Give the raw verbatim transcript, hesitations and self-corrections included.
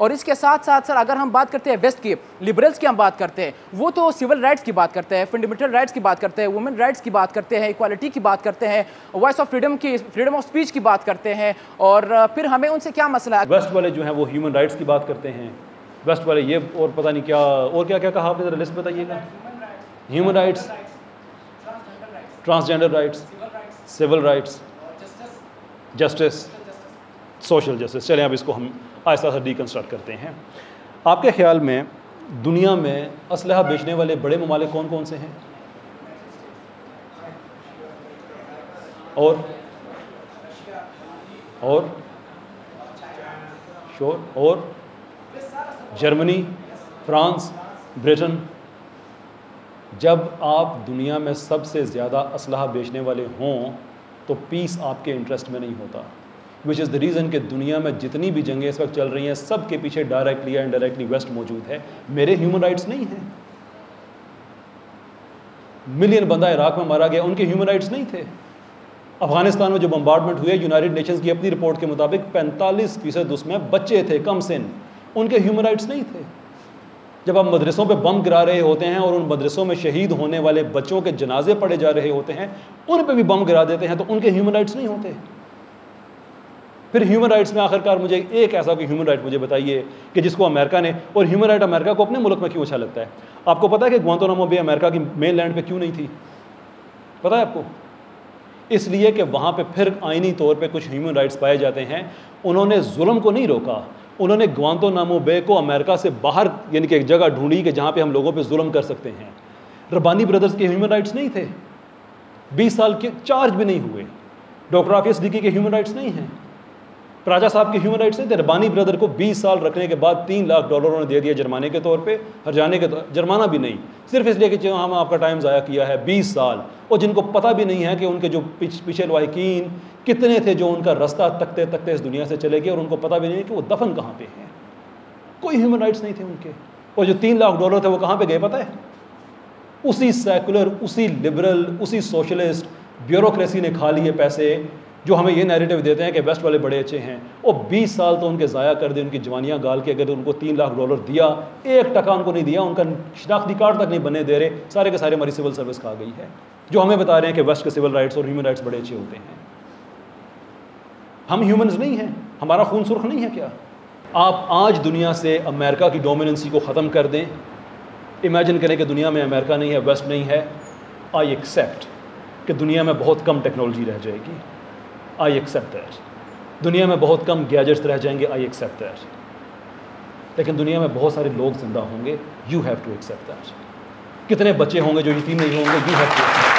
और इसके साथ साथ सर अगर हम बात करते हैं वेस्ट की, लिबरल्स की हम बात करते हैं, वो तो सिविल राइट्स की बात करते हैं, फंडामेंटल राइट्स की बात करते हैं, वुमेन राइट्स की बात करते हैं, इक्वालिटी की बात करते हैं, वॉइस ऑफ फ्रीडम की, फ्रीडम ऑफ स्पीच की बात करते हैं, और फिर हमें उनसे क्या मसला है। वेस्ट वाले जो हैं वो ह्यूमन राइट्स की बात करते हैं, वेस्ट वाले ये और पता नहीं क्या और क्या क्या कहा आपने, ज़रा लिस्ट बताइएगा। Human rights, transgender rights, civil rights, justice, social justice. चलें अब इसको हम आहिस्ता आहिस्ता डीकंस्ट्रक्ट करते हैं। आपके ख्याल में दुनिया में असलहा बेचने वाले बड़े ममालिक कौन कौन से हैं और और शोर और जर्मनी, फ्रांस, ब्रिटेन। जब आप दुनिया में सबसे ज़्यादा असलहा बेचने वाले हों तो पीस आपके इंटरेस्ट में नहीं होता, विच इज़ द रीज़न कि दुनिया में जितनी भी जंगें इस वक्त चल रही हैं सब के पीछे डायरेक्टली या इनडायरेक्टली वेस्ट मौजूद है। मेरे ह्यूमन राइट्स नहीं हैं, मिलियन बंदा इराक़ में मारा गया, उनके ह्यूमन राइट्स नहीं थे। अफगानिस्तान में जो बम्बार्डमेंट हुए, यूनाइटेड नेशंस की अपनी रिपोर्ट के मुताबिक पैंतालीस फीसद उसमें बच्चे थे कम सिन, उनके ह्यूमन राइट्स नहीं थे। जब आप मदरसों पे बम गिरा रहे होते हैं और उन मदरसों में शहीद होने वाले बच्चों के जनाजे पड़े जा रहे होते हैं, उन पर भी बम गिरा देते हैं, तो उनके ह्यूमन राइट्स नहीं होते। फिर ह्यूमन राइट्स में आखिरकार मुझे एक ऐसा कोई ह्यूमन राइट मुझे बताइए कि जिसको अमेरिका ने, और ह्यूमन राइट अमेरिका को अपने मुल्क में क्यों अच्छा लगता है। आपको पता है कि ग्वांतानामो बे अमेरिका की मेन लैंड पे क्यों नहीं थी, पता है आपको? इसलिए कि वहाँ पे फिर आइनी तौर पे कुछ ह्यूमन राइट्स पाए जाते हैं। उन्होंने जुल्म को नहीं रोका, उन्होंने ग्वांतानामो बे को अमेरिका से बाहर यानी कि एक जगह ढूंढी कि जहाँ पर हम लोगों पर जुल्म कर सकते हैं। रब्बानी ब्रदर्स के ह्यूमन राइट्स नहीं थे, बीस साल के चार्ज भी नहीं हुए। डॉक्टर आफिया सिद्दीकी के ह्यूमन राइट्स नहीं हैं, राजा साहब के ह्यूमन राइट्स नहीं थे। रब्बानी ब्रदर को बीस साल रखने के बाद तीन लाख डॉलर उन्होंने दे दिया जुर्माने के तौर पे, हरजाने के तौर, जुर्माना भी नहीं, सिर्फ इसलिए कि हम आपका टाइम ज़ाया किया है बीस साल। और जिनको पता भी नहीं है कि उनके जो पिछ पीछे लवाकिन कितने थे जो उनका रास्ता तकते तकते इस दुनिया से चले गए और उनको पता भी नहीं कि वो दफन कहाँ पर हैं। कोई ह्यूमन राइट्स नहीं थे उनके। और जो तीन लाख डॉलर थे वो कहाँ पर गए पता है? उसी सेकुलर, उसी लिबरल, उसी सोशलिस्ट ब्यूरोक्रेसी ने खा लिए पैसे, जो हमें ये नैरेटिव देते हैं कि वेस्ट वाले बड़े अच्छे हैं। और बीस साल तो उनके ज़ाया कर दे, उनकी जवानियाँ गाल के। अगर उनको तीन लाख डॉलर दिया, एक टका उनको नहीं दिया, उनका शनाख्ती कार्ड तक नहीं बने दे रहे, सारे के सारे हमारी सिविल सर्विस खा गई है। जो हमें बता रहे हैं कि वेस्ट के सिविल राइट्स और ह्यूमन राइट्स बड़े अच्छे होते हैं। हम ह्यूमन्स नहीं हैं, हमारा खून सुर्ख नहीं है क्या? आप आज दुनिया से अमेरिका की डोमिनेंसी को ख़त्म कर दें, इमेजिन करें कि दुनिया में अमेरिका नहीं है, वेस्ट नहीं है। आई एक्सेप्ट कि दुनिया में बहुत कम टेक्नोलॉजी रह जाएगी, आई एक्सेप्ट दैट। दुनिया में बहुत कम गैजेट्स रह जाएंगे, आई एक्सेप्ट दैट। लेकिन दुनिया में बहुत सारे लोग जिंदा होंगे, you have to accept that. कितने बच्चे होंगे जो यतीम नहीं होंगे, यू हैव टू एक्सेप्ट।